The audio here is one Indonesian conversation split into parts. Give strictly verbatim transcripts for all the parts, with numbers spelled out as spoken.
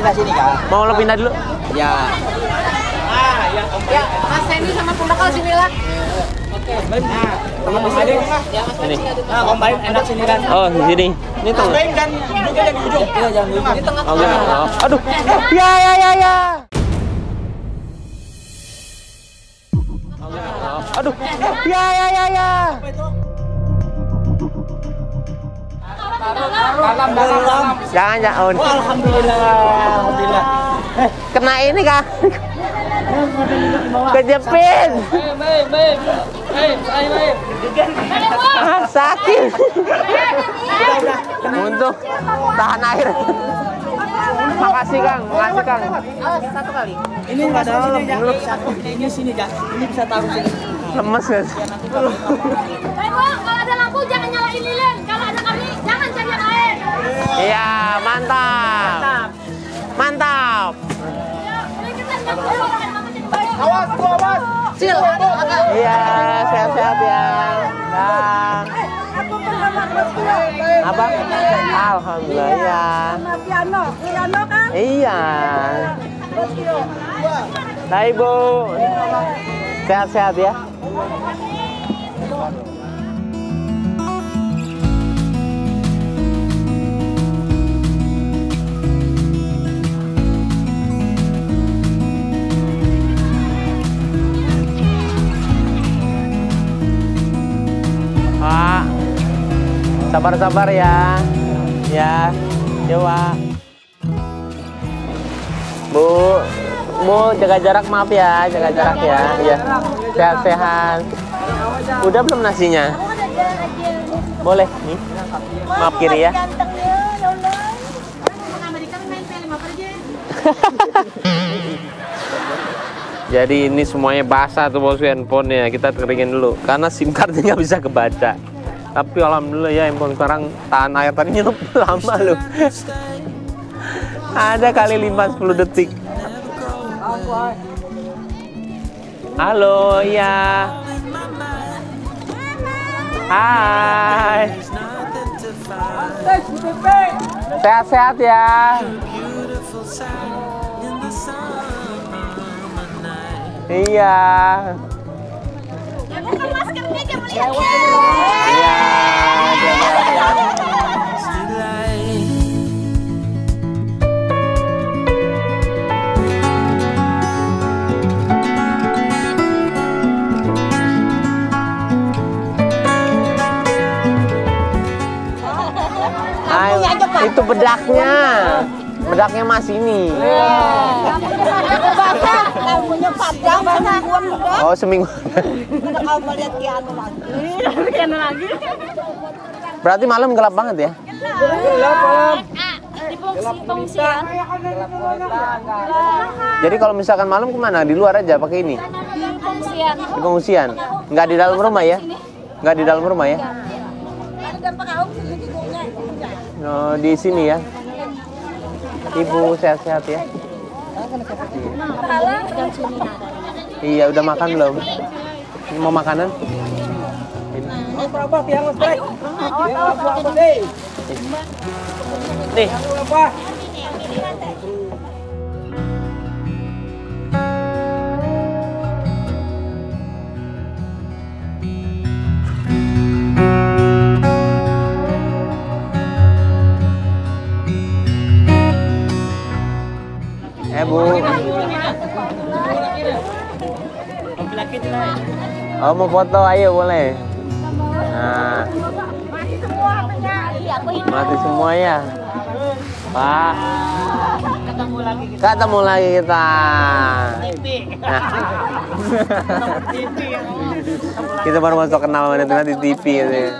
Pindah sini, Kak. Mau lo pindah dulu? Ya. Ah, ya, Om. Ya, Mas Seni sama Pembakal sini lah. Oke. Nah, teman-teman sini. Ya, Mas Seni. Nah, Om Baim enak sini kan. Oh, di sini. Ini tuh. Mas Baim dan juga yang di ujung. Iya, jangan di ujung. Di tengah. Oh, aduh. Ya, ya, ya, ya. Aduh. Ya, ya, ya, ya. Apa itu? Alam, alam. Jangan jangan. Oh, alhamdulillah, alhamdulillah. Eh, kena ini kah? Kejepit. Baik, baik, baik, baik. Sakit. Untuk tahan air. Makasih Kang, makasih Kang. Satu kali. Ini nggak ada mulut. Ini sini Kang. Ini bisa taruh sini. Lemes guys. Kalau ada lampu jangan nyalain lilin. Kalau ada kami jangan cari air. Iya, mantap. Mantap. Awas, awas. Cil. Iya, sehat-sehat ya. Dan apa? Alhamdulillah ya. Sama piano, piano kan? Iya. Nah, Ibu. Sehat-sehat ya. Pak, sabar-sabar ya, ya, coba. Bu, Bu jaga jarak, maaf ya, jaga jarak ya, ya, sehat-sehat. Udah belum nasinya? Boleh nih, maaf kiri ya. Jadi ini semuanya basah tuh bosku handphonenya, kita keringin dulu karena SIM cardnya nggak bisa kebaca. Tapi alhamdulillah ya handphone sekarang tahan air, tadi nyelup lama loh. Ada kali lima sampai sepuluh detik. Halo, iya. Hai. Sehat-sehat ya. Iya. Iya. Ay, itu bedaknya. Bedaknya Mas ini. Lampunya padang, semingguan udah. Oh, semingguan. Kalau melihat piano lagi, piano lagi. Berarti malam gelap banget ya? Gelap. Gelap. Di pengungsian. Jadi kalau misalkan malam kemana? Di luar aja pakai ini. Di pengungsian. Di pengungsian. Enggak di dalam rumah ya? Enggak di dalam rumah ya? Oh, di sini ya. Ibu sehat-sehat ya. Iya, udah makan belum? Mau makanan? Nih. Eh Bu, oh mau foto, ayo boleh. Nah. Mati semua ya, Pak. Ketemu lagi kita. Ketemu lagi kita. Nah. Kita baru masuk kenal sama di T V gitu.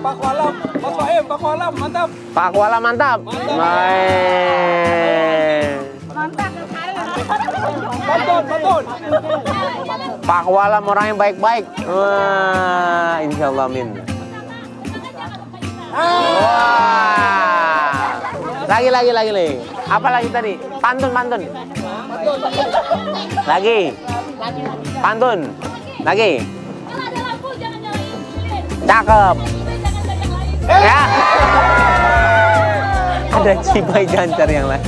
Paku Alam, Bapak Em, Paku Alam, mantap. Paku Alam mantap. Baik. Mantap. Pantun, pantun. Paku Alam orang yang baik-baik. Wah, insyaallah amin. Wah. Lagi, lagi, lagi, lagi. Apa lagi tadi? Pantun, pantun. Lagi. Pantun. Lagi. Cakep. Ya. Ada cibai jancar yang lain.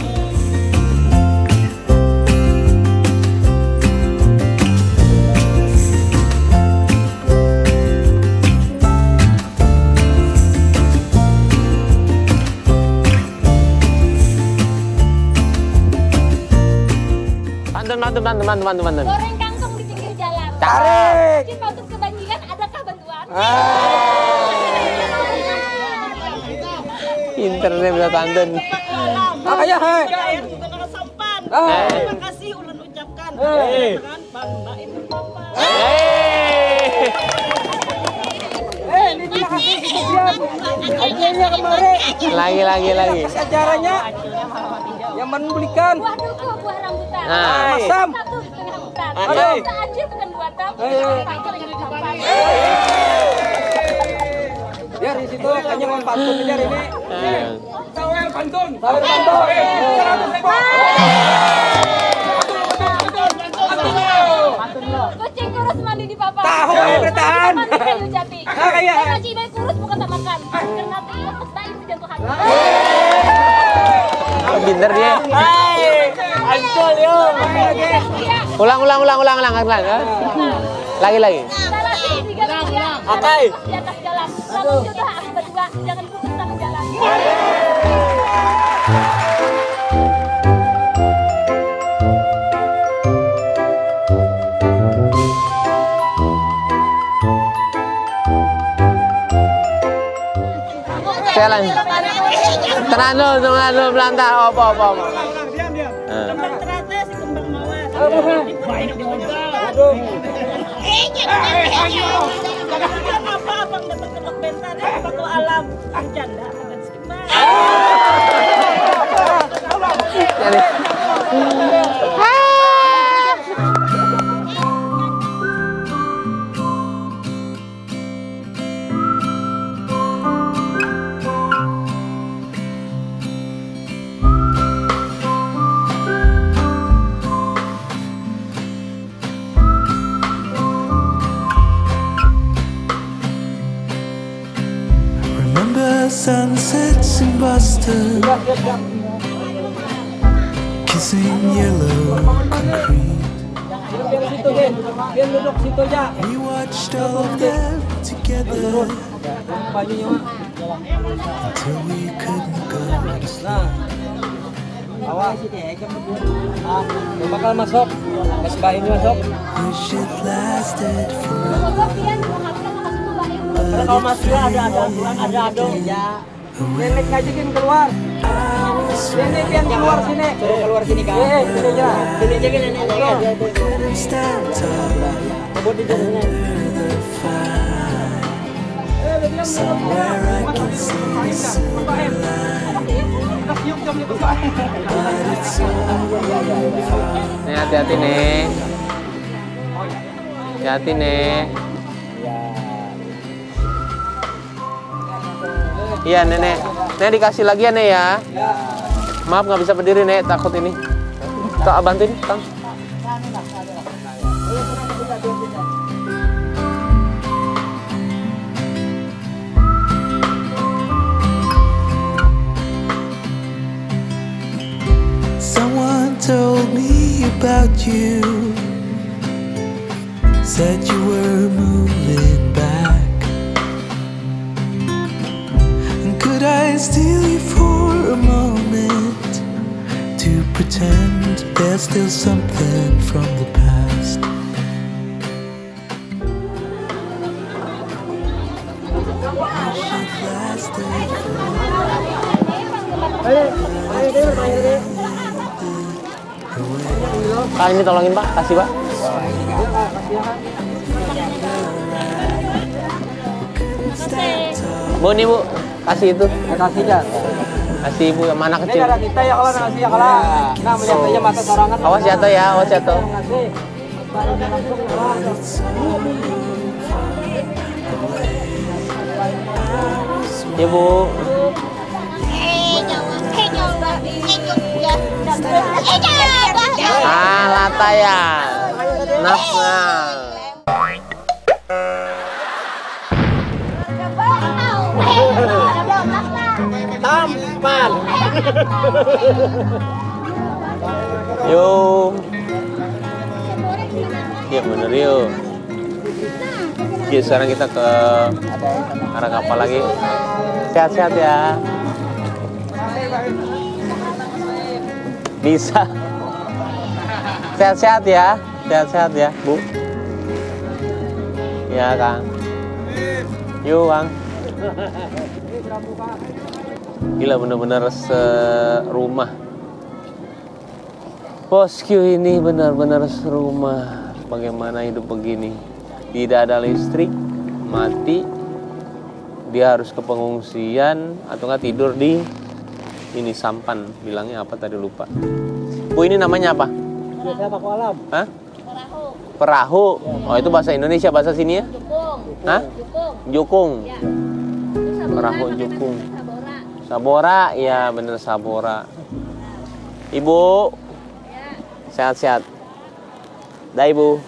Pantun, pantun, pantun, pantun, pantun. Goreng kangkung di pinggir jalan. Tarik. Di patut kebanjiran adakah bantuan? Internet bisa tandon. Makanya hai. Terima kasih ulun ucapkan. Hei. Hei, ini terima kasih kejadian. Akhirnya kemarin. Lagi lagi lagi. Acaranya yang membelikan buah duku, buah rambutan. Nah, masam. Ada aja bukan buat tapi kalau jadi sampan. Ya di situ hanya pantun kejar ini. Sawer pantun. Sawer pantun. Kucing kurus mandi di papan. Tahu air bertahan. Kayu jati. Kalau cibai kurus bukan tak makan. Karena tiap bayi jatuh hati. Bener dia. Ancol yo. Ulang ulang ulang ulang ulang ulang. Lagi lagi. Akai. Kamu jodoh akibat dua, jangan putus sama jalan. Jalan. Tenang dulu, tenang dulu, belantah. Apa, apa, apa. Kembang teratas, kembang mawas. Baik di hotel. Eh, jangan apa abang dapat tembok bentar dari Paku Alam. Bercanda akan sekiman. Sunsets in Boston, kissing yellow concrete. We watched all of them together till we couldn't go to sleep. Wish it lasted forever. Karena kalau masuk ada ada aturan, ada adong. Nenek ngajakin keluar. Nenek yang keluar sini. Suruh keluar sini kan. Iya, sini aja. Sini aja nenek. Kebut di dalamnya. Somewhere I can see some light. Nih, hati-hati nih. Hati-hati nih. Iya nenek, nenek dikasih lagi ya nek ya. Maaf nggak bisa berdiri nek, takut ini. Kak bantuin, Kang. Someone told me about you, said you were moving back. Could I steal you for a moment to pretend there's still something from the past. Pak, ini tolongin Pak, kasih Pak. Bu, ini Bu, kasih itu. Kasih ya. Kasih ibu yang mana kecil. Ini darah kita ya kalau ngasih ya kalau. Nah, melihat aja mata sorangan. Awas jatuh ya, awas jatuh. Ibu. Ah, lata ya. Nafsa. Tampan. Yo. Ya bener yo. Oke, sekarang kita ke arah kapal lagi. Sehat-sehat ya. Bisa. Sehat-sehat ya. Sehat-sehat ya, Bu. Ya, Kang. Yo, Kang. Gila, bener-bener serumah. Bosku ini benar-benar serumah. Bagaimana hidup begini? Tidak ada listrik, mati. Dia harus ke pengungsian atau nggak tidur di ini sampan. Bilangnya apa tadi lupa. Bu, ini namanya apa? Paku Alam. Hah? Perahu. Perahu. Oh, itu bahasa Indonesia, bahasa sini ya? Jukung. Hah? Jukung. Perahu jukung. Sabora, ya bener Sabora. Ibu, sehat-sehat. Dah Ibu.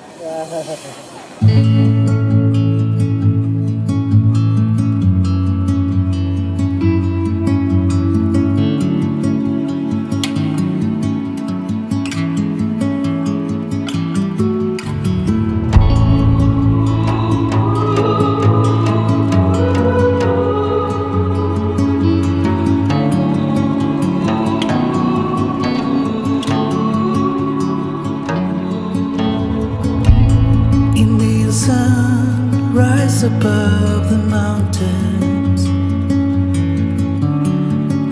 Above the mountains,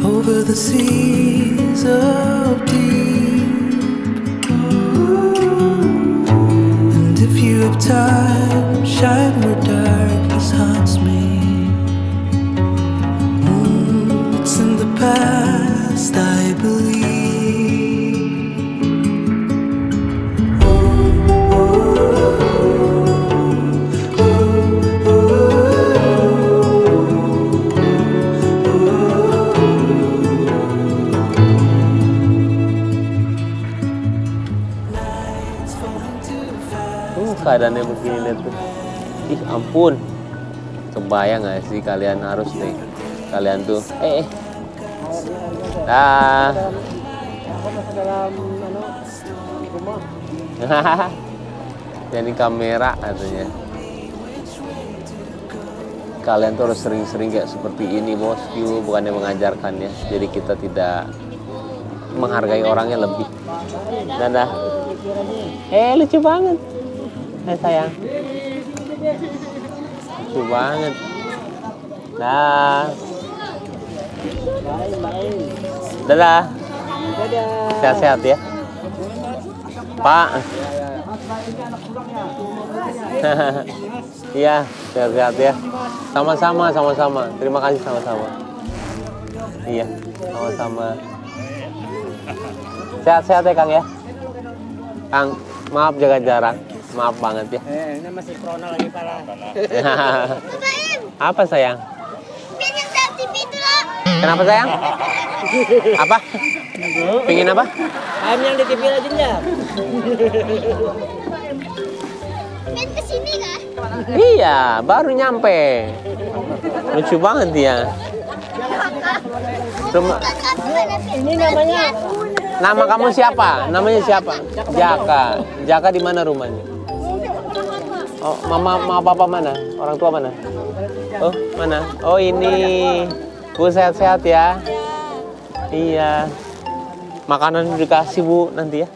over the seas of deep, and if you have time, shine where darkness haunts me. Mm, it's in the past, I believe. Keadaannya begini, lihat tuh. Ih ampun, kebayang gak sih kalian harus nih, kalian tuh, eh, eh. Dah. Jadi kamera artinya. Kalian tuh harus sering-sering kayak seperti ini, bosku, bukannya mengajarkannya. Jadi kita tidak menghargai orangnya lebih. Dan dah. Eh lucu banget. Hai sayang, lucu banget. Dah, dadah, sehat-sehat ya, Pak. Iya, sehat-sehat ya. Sama-sama, sama-sama. Terima kasih sama-sama. Iya, sama-sama. Sehat-sehat ya Kang ya. Kang, maaf jaga jarak. Maaf banget ya. Eh, ini masih corona lagi parah. Apa sayang? Pingin satu itu loh. Kenapa sayang? Apa? Pingin apa? Ayam yang di T V aja ya. Pingin kesini nggak? Iya, baru nyampe. Lucu banget dia. Rumah. Ini namanya. Nama kamu siapa? Namanya siapa? Jaka. Jaka di mana rumahnya? Oh, mama, mama, papa mana? Orang tua mana? Oh, mana? Oh, ini. Bu sehat-sehat ya? Iya. Makanan dikasih Bu nanti ya.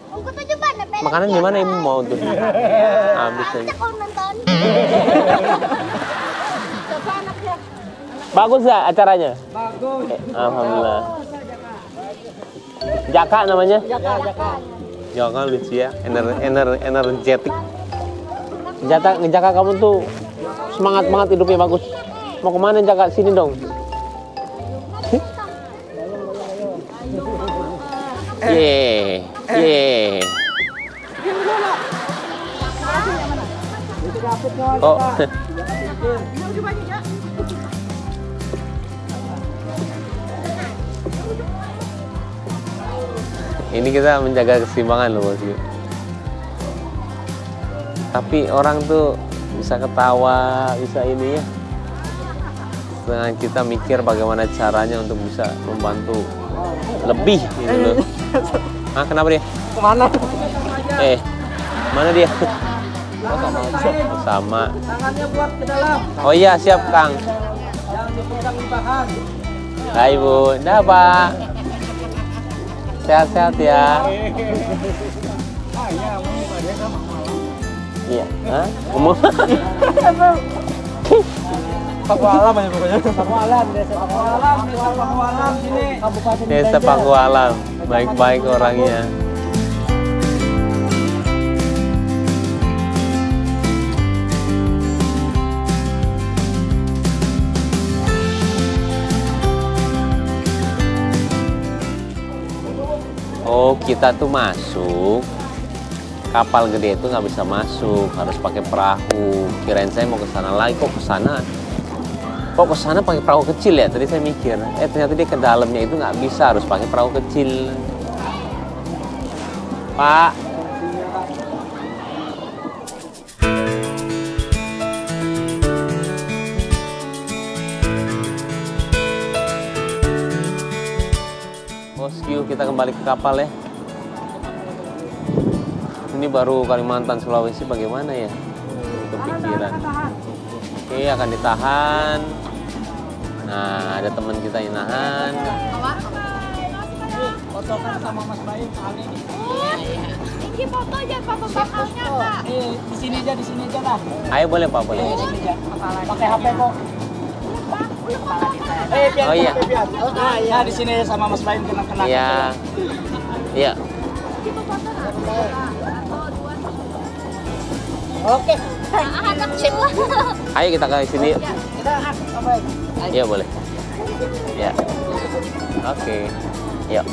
Makanan gimana Ibu mau tuh? Habis aja. Bagus gak acaranya? Bagus. Alhamdulillah. Jaka namanya? Jaka, Jaka. Jaka lucu ya, ener ener energetik. Jaka, Jaka kamu tuh semangat banget, hidupnya bagus. Mau kemana Jaka? Sini dong. Ye, ye. Oh. Ini kita menjaga keseimbangan loh bosku. Tapi orang tuh bisa ketawa, bisa ini ya. Dengan kita mikir bagaimana caranya untuk bisa membantu lebih gitu loh. Ah kenapa dia? Kemana? Eh, mana dia? Oh, sama. Sama. Tangannya buat ke dalam. Oh iya siap Kang. Jangan dipegang limpahan. Hai Bu, dah Pak. Sehat-sehat ya. Iya. Hah? Ngomong. Paku Alam aja pokoknya. Paku Alam, desa Paku Alam, desa Paku Alam sini. Kabupaten Desa Paku Alam. Baik-baik orangnya. Oh, kita tuh masuk kapal gede itu nggak bisa masuk, harus pakai perahu. Kirain saya mau ke sana lagi, kok ke sana? Kok ke sana pakai perahu kecil ya? Tadi saya mikir, eh ternyata dia ke dalamnya itu nggak bisa, harus pakai perahu kecil. Pak. Bosku, kita kembali ke kapal ya. Ini baru Kalimantan Sulawesi, bagaimana ya? Kepikiran. Oke, akan ditahan. Nah, ada teman kita yang nahan. Fotokan sama Mas Baim kali ini. Ini foto aja foto bakalnya, Pak. Eh, di sini aja, di sini aja lah. Ayo boleh, Pak, boleh. Pakai H P kok. Eh, biar, oh iya. Biar. Oh, nah, ya di sini sama Mas Baim kenal-kenal. Iya. Iya. Oke. Ayo kita ke sini. Kita iya, boleh. Ya. Oke. Yuk.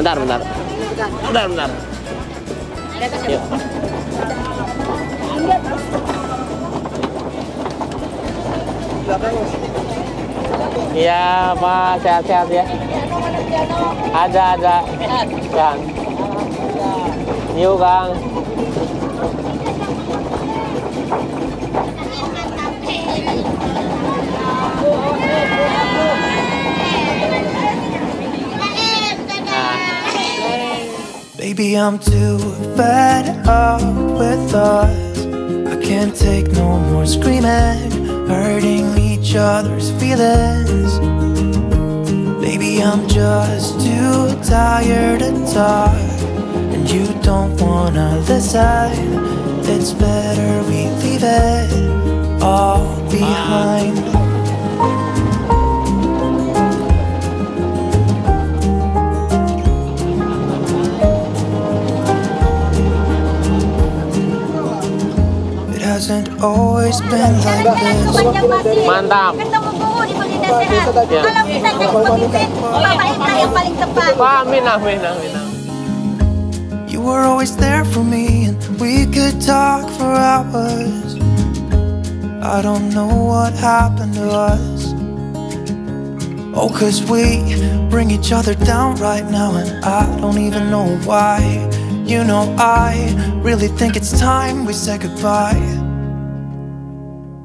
Bentar, bentar. Bentar, bentar. Yuk. Iya Pak, sehat-sehat ya. Ada, ada. Kang. Yuk Kang. Baby, I'm too fed up with us. I can't take no more screaming. Hurting each other's feelings. Baby, I'm just too tired to talk, and you don't wanna listen. It's better we leave it all behind. Always been like this. Mantap. Ketemu Bu di Kulinesehat. Kalau bisa jadi pemimpin, Bapak Ita yang paling tepat. Amin, amin, amin. You were always there for me, and we could talk for hours. I don't know what happened to us. Oh, 'cause we bring each other down right now, and I don't even know why. You know, I really think it's time we said goodbye.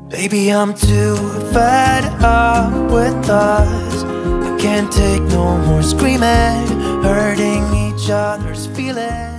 Baby, I'm too fed up with us. I can't take no more screaming, hurting each other's feelings.